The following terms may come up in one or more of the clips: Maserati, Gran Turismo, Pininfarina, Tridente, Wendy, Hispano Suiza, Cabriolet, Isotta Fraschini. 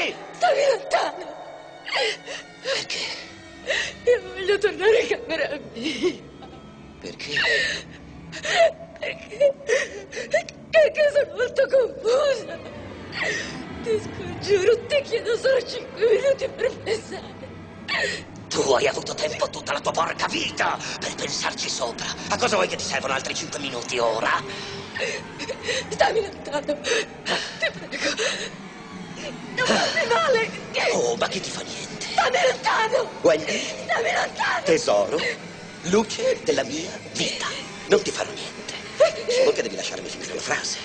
Stammi lontano, perché io voglio tornare a camera mia. Perché? Perché sono molto confusa. Ti scongiuro, ti chiedo solo 5 minuti per pensare. Tu hai avuto tempo tutta la tua porca vita per pensarci sopra. A cosa vuoi che ti servono altri 5 minuti ora? Stammi lontano, ti prego. Non fate male! Oh, ma che ti fa niente? Stammi lontano! Wendy! Stammi lontano! Tesoro, luce della mia vita, non ti farò niente. Solo che devi lasciarmi finire la frase.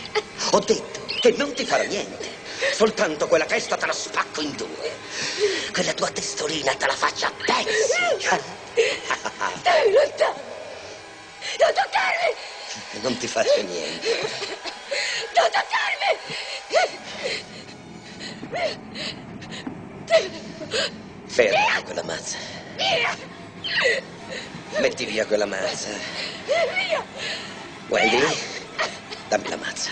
Ho detto che non ti farò niente. Soltanto quella testa te la spacco in due. Quella tua testolina te la faccio a pezzi. Stammi lontano! Non toccarmi! Non ti faccio niente. Non toccarmi! Ferma quella mazza. Metti via quella mazza. Wendy, dammi la mazza.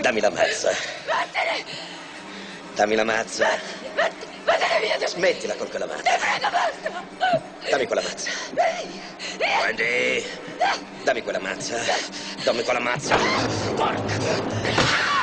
Dammi la mazza. Dammi la mazza. Smettila con quella mazza. Dammi quella mazza. Wendy, dammi quella mazza. Dammi quella mazza. Porca.